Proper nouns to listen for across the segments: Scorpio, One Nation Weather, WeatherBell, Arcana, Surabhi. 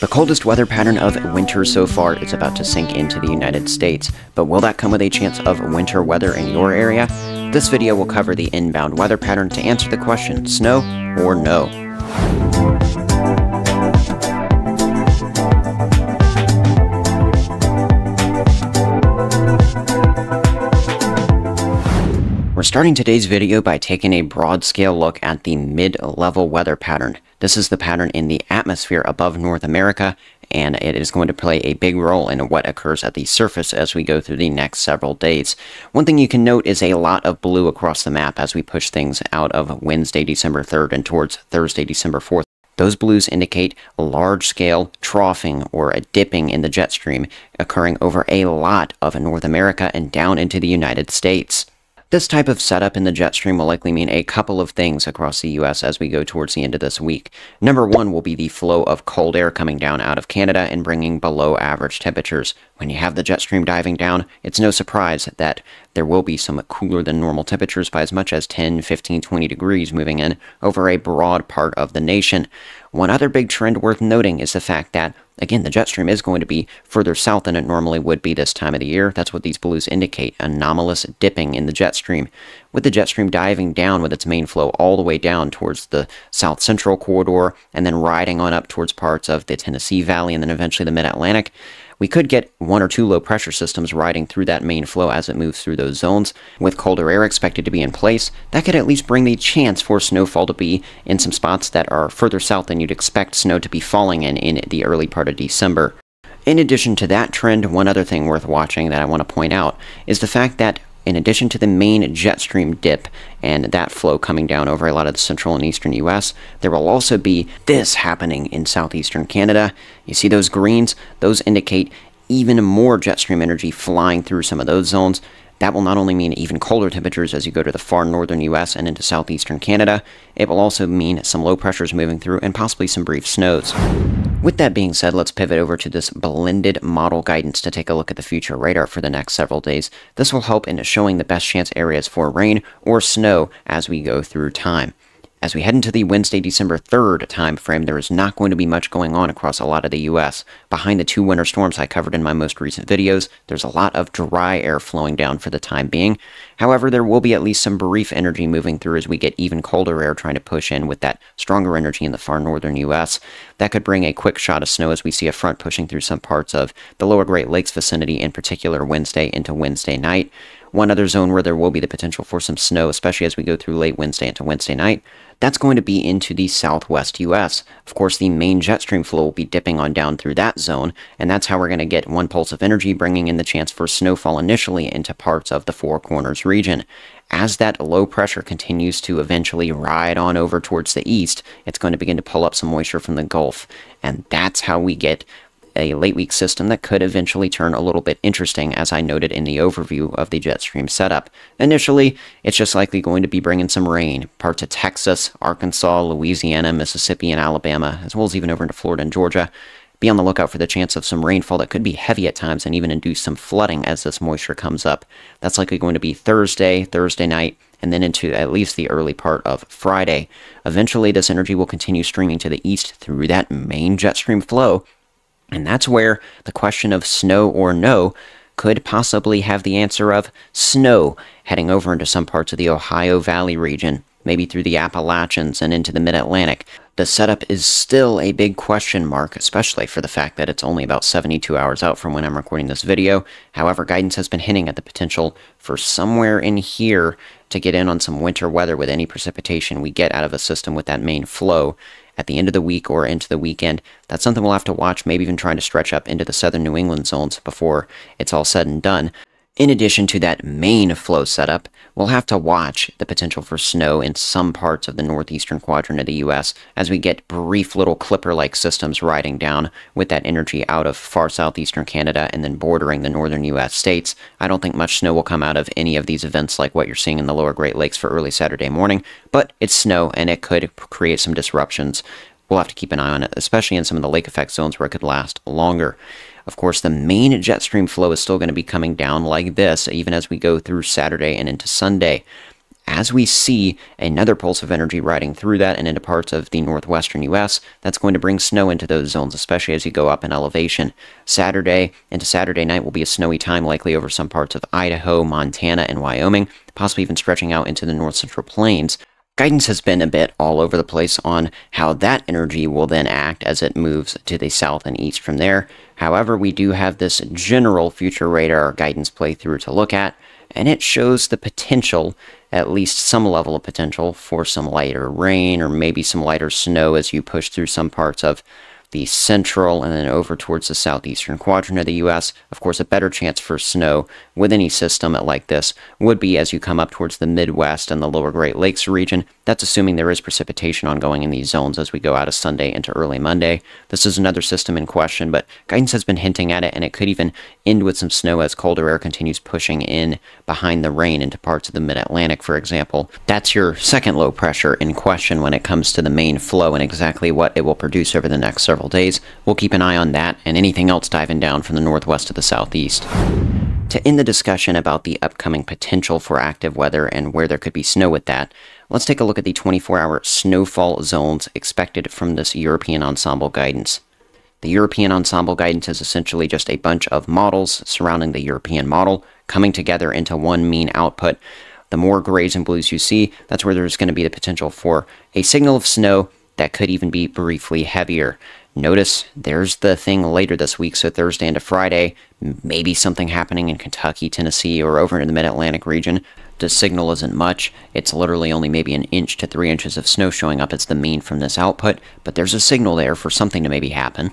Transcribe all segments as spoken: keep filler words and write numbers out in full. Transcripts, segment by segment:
The coldest weather pattern of winter so far is about to sink into the United States, but will that come with a chance of winter weather in your area? This video will cover the inbound weather pattern to answer the question, snow or no? We're starting today's video by taking a broad scale look at the mid-level weather pattern. This is the pattern in the atmosphere above North America, and it is going to play a big role in what occurs at the surface as we go through the next several days. One thing you can note is a lot of blue across the map as we push things out of Wednesday, December third, and towards Thursday, December fourth. Those blues indicate large-scale troughing or a dipping in the jet stream occurring over a lot of North America and down into the United States. This type of setup in the jet stream will likely mean a couple of things across the U S as we go towards the end of this week. Number one will be the flow of cold air coming down out of Canada and bringing below average temperatures. When you have the jet stream diving down, it's no surprise that there will be some cooler than normal temperatures by as much as ten, fifteen, twenty degrees moving in over a broad part of the nation. One other big trend worth noting is the fact that, again, the jet stream is going to be further south than it normally would be this time of the year. That's what these blues indicate, anomalous dipping in the jet stream. With the jet stream diving down with its main flow all the way down towards the south central corridor and then riding on up towards parts of the Tennessee Valley and then eventually the mid-Atlantic, we could get one or two low pressure systems riding through that main flow as it moves through those zones. With colder air expected to be in place, that could at least bring the chance for snowfall to be in some spots that are further south than you'd expect snow to be falling in in the early part of December. In addition to that trend, one other thing worth watching that I want to point out is the fact that in addition to the main jet stream dip and that flow coming down over a lot of the central and eastern U S, there will also be this happening in southeastern Canada. You see those greens? Those indicate even more jet stream energy flying through some of those zones. That will not only mean even colder temperatures as you go to the far northern U S and into southeastern Canada, it will also mean some low pressures moving through and possibly some brief snows. With that being said, let's pivot over to this blended model guidance to take a look at the future radar for the next several days. This will help in showing the best chance areas for rain or snow as we go through time. As we head into the Wednesday, December third time frame, there is not going to be much going on across a lot of the U S. Behind the two winter storms I covered in my most recent videos, there's a lot of dry air flowing down for the time being. However, there will be at least some brief energy moving through as we get even colder air trying to push in with that stronger energy in the far northern U S. That could bring a quick shot of snow as we see a front pushing through some parts of the lower Great Lakes vicinity, in particular Wednesday into Wednesday night. One other zone where there will be the potential for some snow, especially as we go through late Wednesday into Wednesday night, that's going to be into the southwest U S. Of course, the main jet stream flow will be dipping on down through that zone, and that's how we're going to get one pulse of energy, bringing in the chance for snowfall initially into parts of the Four Corners region. As that low pressure continues to eventually ride on over towards the east, it's going to begin to pull up some moisture from the Gulf, and that's how we get a late week system that could eventually turn a little bit interesting, as I noted in the overview of the jet stream setup. Initially, it's just likely going to be bringing some rain, parts of Texas, Arkansas, Louisiana, Mississippi, and Alabama, as well as even over into Florida and Georgia. Be on the lookout for the chance of some rainfall that could be heavy at times and even induce some flooding as this moisture comes up. That's likely going to be Thursday, Thursday night, and then into at least the early part of Friday. Eventually, this energy will continue streaming to the east through that main jet stream flow, and that's where the question of snow or no could possibly have the answer of snow, heading over into some parts of the Ohio Valley region, maybe through the Appalachians and into the mid-Atlantic. The setup is still a big question mark, especially for the fact that it's only about seventy-two hours out from when I'm recording this video. However, guidance has been hinting at the potential for somewhere in here to get in on some winter weather with any precipitation we get out of a system with that main flow at the end of the week or into the weekend. That's something we'll have to watch, maybe even trying to stretch up into the southern New England zones before it's all said and done. In addition to that main flow setup, we'll have to watch the potential for snow in some parts of the northeastern quadrant of the U S as we get brief little clipper-like systems riding down with that energy out of far southeastern Canada and then bordering the northern U S states. I don't think much snow will come out of any of these events like what you're seeing in the lower Great Lakes for early Saturday morning, but it's snow and it could create some disruptions. We'll have to keep an eye on it, especially in some of the lake effect zones where it could last longer. Of course, the main jet stream flow is still going to be coming down like this, even as we go through Saturday and into Sunday. as we see another pulse of energy riding through that and into parts of the northwestern U S, that's going to bring snow into those zones, especially as you go up in elevation. Saturday into Saturday night will be a snowy time, likely over some parts of Idaho, Montana, and Wyoming, possibly even stretching out into the north central plains. Guidance has been a bit all over the place on how that energy will then act as it moves to the south and east from there. However, we do have this general future radar guidance playthrough to look at, and it shows the potential, at least some level of potential, for some lighter rain or maybe some lighter snow as you push through some parts of the central and then over towards the southeastern quadrant of the U S. Of course, a better chance for snow with any system like this would be as you come up towards the Midwest and the lower Great Lakes region. That's assuming there is precipitation ongoing in these zones as we go out of Sunday into early Monday. This is another system in question, but guidance has been hinting at it, and it could even end with some snow as colder air continues pushing in behind the rain into parts of the mid-Atlantic, for example. That's your second low pressure in question when it comes to the main flow and exactly what it will produce over the next several days. We'll keep an eye on that and anything else diving down from the northwest to the southeast. To end the discussion about the upcoming potential for active weather and where there could be snow with that, let's take a look at the twenty-four hour snowfall zones expected from this European Ensemble guidance. The European Ensemble guidance is essentially just a bunch of models surrounding the European model coming together into one mean output. The more grays and blues you see, that's where there's going to be the potential for a signal of snow that could even be briefly heavier. Notice there's the thing later this week, so Thursday into Friday, maybe something happening in Kentucky, Tennessee, or over in the Mid-Atlantic region. The signal isn't much. It's literally only maybe an inch to three inches of snow showing up. It's the mean from this output, but there's a signal there for something to maybe happen.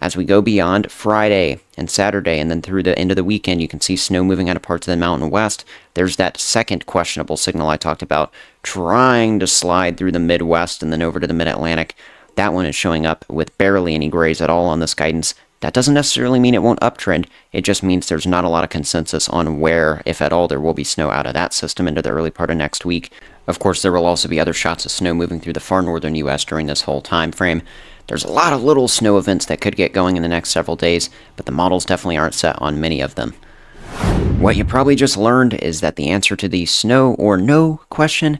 As we go beyond Friday and Saturday and then through the end of the weekend, you can see snow moving out of parts of the Mountain West. There's that second questionable signal I talked about, trying to slide through the Midwest and then over to the Mid-Atlantic. That one is showing up with barely any grays at all on this guidance. That doesn't necessarily mean it won't uptrend. It just means there's not a lot of consensus on where, if at all, there will be snow out of that system into the early part of next week. Of course, there will also be other shots of snow moving through the far northern U S during this whole time frame. There's a lot of little snow events that could get going in the next several days, but the models definitely aren't set on many of them. What you probably just learned is that the answer to the snow or no question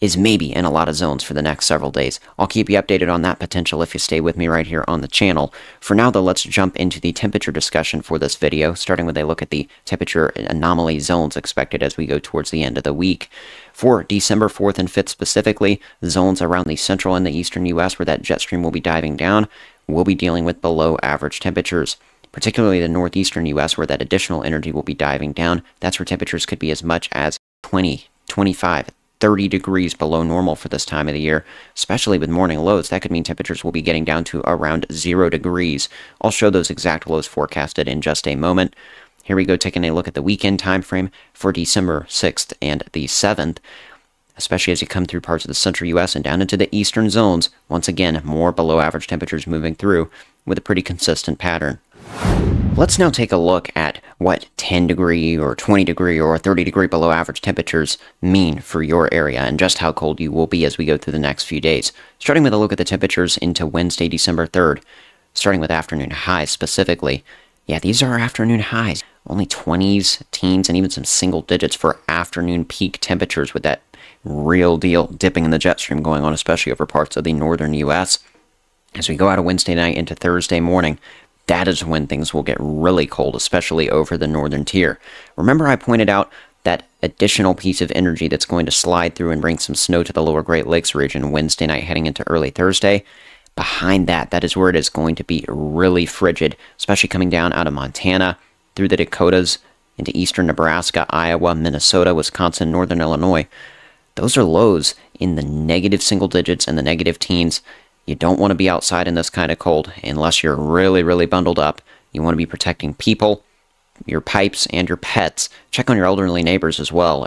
is maybe in a lot of zones for the next several days. I'll keep you updated on that potential if you stay with me right here on the channel. For now though, let's jump into the temperature discussion for this video, starting with a look at the temperature anomaly zones expected as we go towards the end of the week. For December fourth and fifth specifically, zones around the central and the eastern U S where that jet stream will be diving down will be dealing with below average temperatures. Particularly the northeastern U S where that additional energy will be diving down, that's where temperatures could be as much as twenty, twenty-five, thirty degrees below normal for this time of the year. Especially with morning lows, that could mean temperatures will be getting down to around zero degrees. I'll show those exact lows forecasted in just a moment. Here we go, taking a look at the weekend time frame for December sixth and the seventh. Especially as you come through parts of the central U S and down into the eastern zones, once again, more below average temperatures moving through with a pretty consistent pattern. Let's now take a look at what ten degree or twenty degree or thirty degree below average temperatures mean for your area and just how cold you will be as we go through the next few days. Starting with a look at the temperatures into Wednesday, December third, starting with afternoon highs specifically. Yeah, these are our afternoon highs, only twenties, teens, and even some single digits for afternoon peak temperatures with that real deal dipping in the jet stream going on, especially over parts of the northern U S. As we go out of Wednesday night into Thursday morning, that is when things will get really cold, especially over the northern tier. Remember I pointed out that additional piece of energy that's going to slide through and bring some snow to the lower Great Lakes region Wednesday night heading into early Thursday? Behind that, that is where it is going to be really frigid, especially coming down out of Montana, through the Dakotas, into eastern Nebraska, Iowa, Minnesota, Wisconsin, northern Illinois. Those are lows in the negative single digits and the negative teens. You don't want to be outside in this kind of cold unless you're really, really bundled up. You want to be protecting people, your pipes, and your pets. Check on your elderly neighbors as well.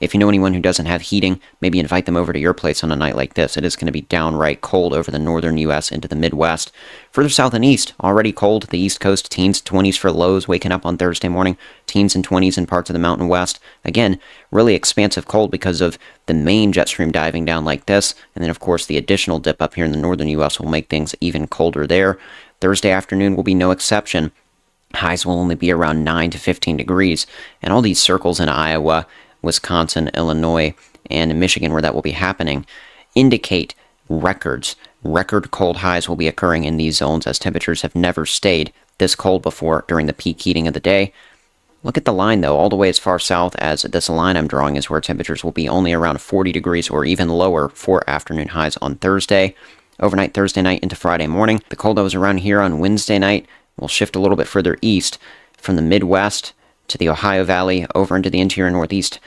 If you know anyone who doesn't have heating, maybe invite them over to your place on a night like this. It is going to be downright cold over the northern U S into the Midwest. Further south and east, already cold. The East Coast, teens, twenties for lows, waking up on Thursday morning. Teens and twenties in parts of the Mountain West. Again, really expansive cold because of the main jet stream diving down like this. And then, of course, the additional dip up here in the northern U S will make things even colder there. Thursday afternoon will be no exception. Highs will only be around nine to fifteen degrees. And all these circles in Iowa, Wisconsin, Illinois, and Michigan, where that will be happening, indicate records. Record cold highs will be occurring in these zones as temperatures have never stayed this cold before during the peak heating of the day. Look at the line, though. All the way as far south as this line I'm drawing is where temperatures will be only around forty degrees or even lower for afternoon highs on Thursday. Overnight Thursday night into Friday morning. The cold that was around here on Wednesday night will shift a little bit further east from the Midwest to the Ohio Valley over into the interior Northeast.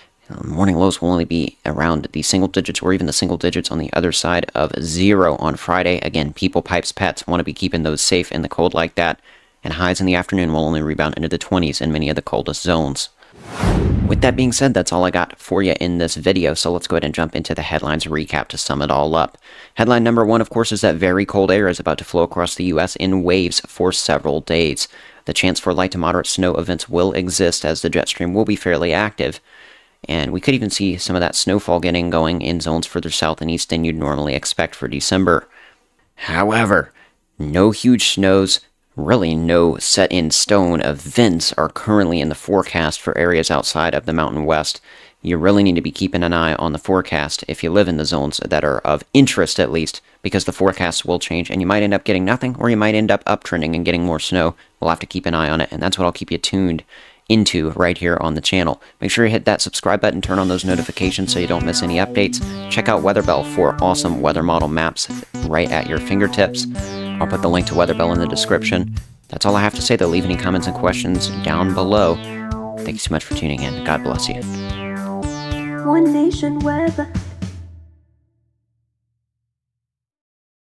Morning lows will only be around the single digits or even the single digits on the other side of zero on Friday. Again, people, pipes, pets want to be keeping those safe in the cold like that. And highs in the afternoon will only rebound into the twenties in many of the coldest zones. With that being said, that's all I got for you in this video, so let's go ahead and jump into the headlines recap to sum it all up. Headline number one, of course, is that very cold air is about to flow across the U S in waves for several days. The chance for light to moderate snow events will exist as the jet stream will be fairly active. And we could even see some of that snowfall getting going in zones further south and east than you'd normally expect for December. However, no huge snows, really no set-in-stone events are currently in the forecast for areas outside of the Mountain West. You really need to be keeping an eye on the forecast if you live in the zones that are of interest, at least, because the forecasts will change and you might end up getting nothing, or you might end up uptrending and getting more snow. We'll have to keep an eye on it, and that's what I'll keep you tuned into right here on the channel. Make sure you hit that subscribe button, turn on those notifications so you don't miss any updates. Check out WeatherBell for awesome weather model maps right at your fingertips. I'll put the link to WeatherBell in the description. That's all I have to say, though. Leave any comments and questions down below. Thank you so much for tuning in. God bless you. One Nation Weather.